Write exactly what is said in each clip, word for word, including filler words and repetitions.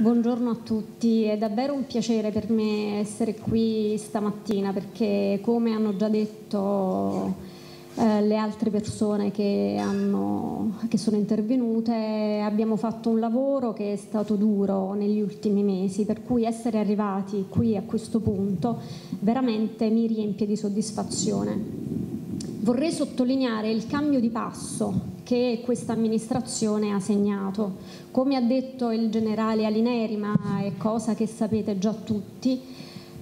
Buongiorno a tutti, è davvero un piacere per me essere qui stamattina perché, come hanno già detto eh, le altre persone che, hanno, che sono intervenute, abbiamo fatto un lavoro che è stato duro negli ultimi mesi, per cui essere arrivati qui a questo punto veramente mi riempie di soddisfazione. Vorrei sottolineare il cambio di passo che questa amministrazione ha segnato. Come ha detto il generale Alineri, ma è cosa che sapete già tutti,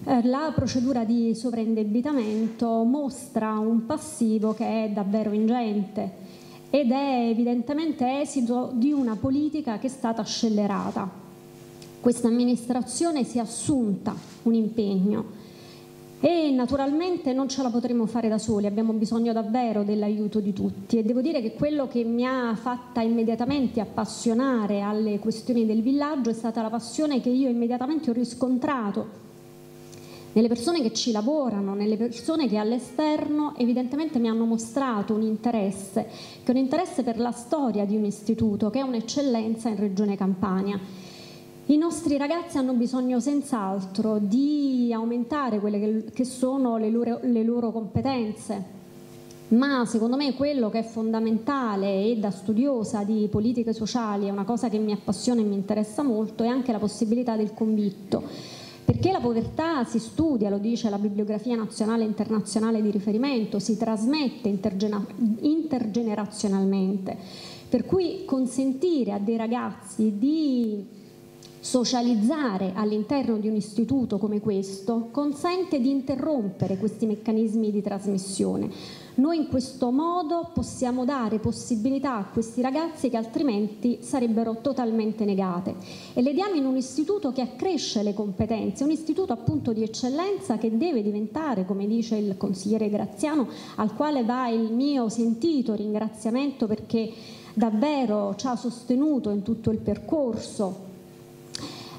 eh, la procedura di sovraindebitamento mostra un passivo che è davvero ingente ed è evidentemente esito di una politica che è stata scellerata. Questa amministrazione si è assunta un impegno e naturalmente non ce la potremo fare da soli, abbiamo bisogno davvero dell'aiuto di tutti e devo dire che quello che mi ha fatta immediatamente appassionare alle questioni del villaggio è stata la passione che io immediatamente ho riscontrato nelle persone che ci lavorano, nelle persone che all'esterno evidentemente mi hanno mostrato un interesse, che è un interesse per la storia di un istituto che è un'eccellenza in Regione Campania. I nostri ragazzi hanno bisogno senz'altro di aumentare quelle che, che sono le loro, le loro competenze, ma secondo me quello che è fondamentale, e da studiosa di politiche sociali è una cosa che mi appassiona e mi interessa molto, è anche la possibilità del convitto, perché la povertà si studia, lo dice la bibliografia nazionale e internazionale di riferimento, si trasmette intergener- intergenerazionalmente, per cui consentire a dei ragazzi di socializzare all'interno di un istituto come questo consente di interrompere questi meccanismi di trasmissione. Noi in questo modo possiamo dare possibilità a questi ragazzi che altrimenti sarebbero totalmente negate, e le diamo in un istituto che accresce le competenze, un istituto appunto di eccellenza che deve diventare, come dice il consigliere Graziano, al quale va il mio sentito ringraziamento perché davvero ci ha sostenuto in tutto il percorso.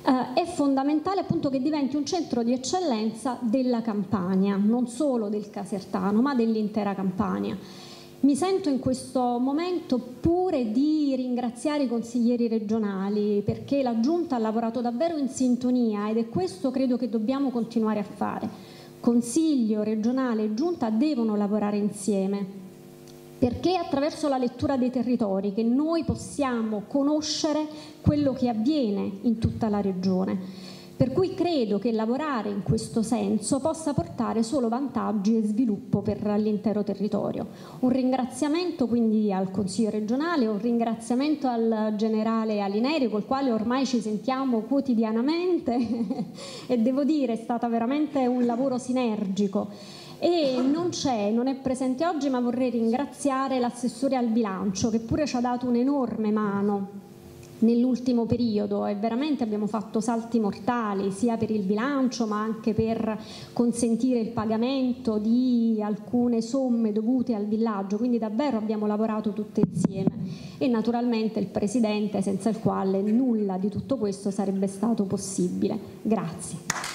Uh, è fondamentale appunto che diventi un centro di eccellenza della Campania, non solo del casertano, ma dell'intera Campania. Mi sento in questo momento pure di ringraziare i consiglieri regionali perché la Giunta ha lavorato davvero in sintonia ed è questo credo che dobbiamo continuare a fare. Consiglio regionale e Giunta devono lavorare insieme, perché è attraverso la lettura dei territori che noi possiamo conoscere quello che avviene in tutta la regione. Per cui credo che lavorare in questo senso possa portare solo vantaggi e sviluppo per l'intero territorio. Un ringraziamento quindi al Consiglio regionale, un ringraziamento al generale Alineri, col quale ormai ci sentiamo quotidianamente e devo dire è stato veramente un lavoro sinergico. E non c'è, non è presente oggi, ma vorrei ringraziare l'assessore al bilancio che pure ci ha dato un'enorme mano nell'ultimo periodo e veramente abbiamo fatto salti mortali sia per il bilancio ma anche per consentire il pagamento di alcune somme dovute al villaggio, quindi davvero abbiamo lavorato tutte insieme e naturalmente il Presidente, senza il quale nulla di tutto questo sarebbe stato possibile. Grazie.